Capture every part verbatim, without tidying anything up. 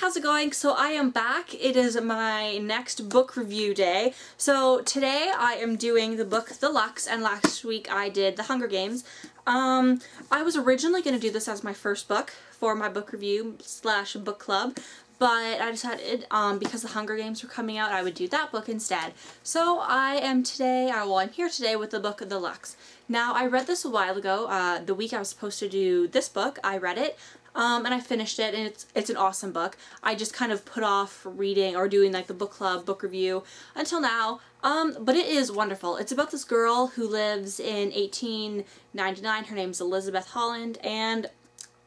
how's it going? So I am back. It is my next book review day. So today I am doing the book The Luxe, and last week I did The Hunger Games. Um, I was originally going to do this as my first book for my book review slash book club, but I decided um, because The Hunger Games were coming out, I would do that book instead. So I am today, well I'm here today with the book The Luxe. Now I read this a while ago, uh, the week I was supposed to do this book, I read it. Um, and I finished it, and it's it's an awesome book. I just kind of put off reading or doing like the book club, book review until now, um, but it is wonderful. It's about this girl who lives in eighteen ninety-nine, her name's Elizabeth Holland, and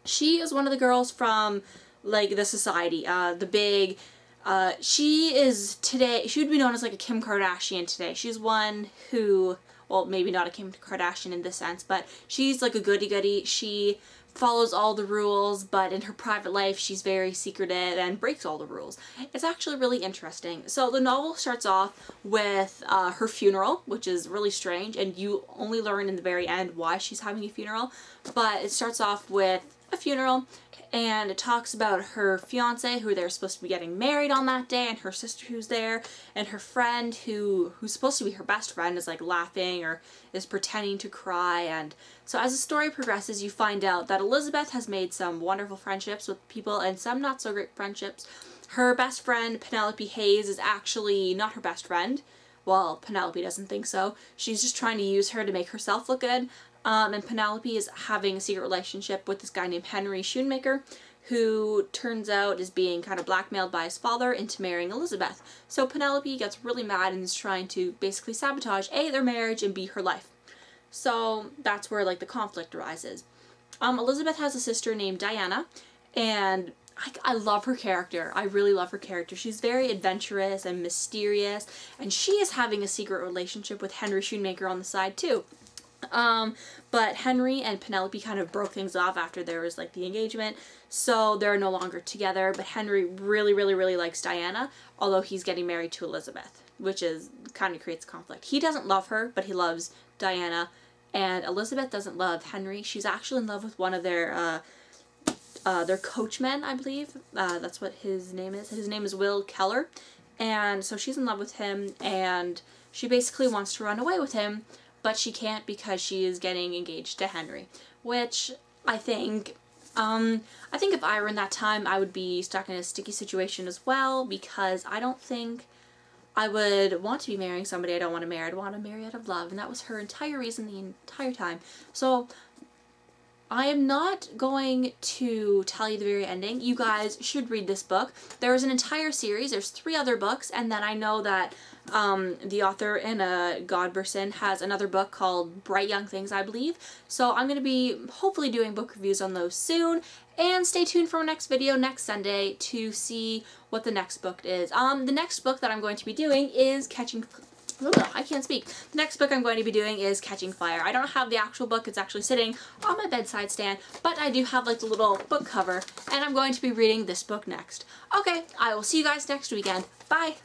she is one of the girls from like the society, uh, the big, uh, she is today, she would be known as like a Kim Kardashian today. She's one who, well maybe not a Kim Kardashian in this sense, but she's like a goody-goody. She follows all the rules, but in her private life she's very secretive and breaks all the rules. It's actually really interesting. So the novel starts off with uh, her funeral, which is really strange, and you only learn in the very end why she's having a funeral, but it starts off with a funeral and it talks about her fiance who they're supposed to be getting married on that day, and her sister who's there, and her friend who who's supposed to be her best friend is like laughing or is pretending to cry. And so as the story progresses you find out that Elizabeth has made some wonderful friendships with people and some not so great friendships. Her best friend Penelope Hayes is actually not her best friend. Well, Penelope doesn't think so. She's just trying to use her to make herself look good. Um, and Penelope is having a secret relationship with this guy named Henry Schoenmaker, who turns out is being kind of blackmailed by his father into marrying Elizabeth. So Penelope gets really mad and is trying to basically sabotage A, their marriage, and B, her life. So that's where like the conflict arises. Um, Elizabeth has a sister named Diana, and I, I love her character. I really love her character. She's very adventurous and mysterious, and she is having a secret relationship with Henry Schoenmaker on the side too. Um, but Henry and Penelope kind of broke things off after there was like the engagement, so they're no longer together, but Henry really, really, really likes Diana, although he's getting married to Elizabeth, which is kind of creates conflict. He doesn't love her, but he loves Diana, and Elizabeth doesn't love Henry. She's actually in love with one of their, uh, uh, their coachmen, I believe. Uh, that's what his name is. His name is Will Keller, and so she's in love with him, and she basically wants to run away with him, but she can't because she is getting engaged to Henry, which I think, um, I think if I were in that time, I would be stuck in a sticky situation as well, because I don't think I would want to be marrying somebody I don't want to marry. I'd want to marry out of love, and that was her entire reason the entire time. So I am not going to tell you the very ending. You guys should read this book. There is an entire series. There's three other books, and then I know that um, the author Anna Godberson has another book called Bright Young Things, I believe. So I'm going to be hopefully doing book reviews on those soon, and stay tuned for our next video next Sunday to see what the next book is. Um, the next book that I'm going to be doing is Catching Fire. I can't speak. The next book I'm going to be doing is Catching Fire. I don't have the actual book. It's actually sitting on my bedside stand, but I do have like the little book cover, and I'm going to be reading this book next. Okay, I will see you guys next weekend. Bye!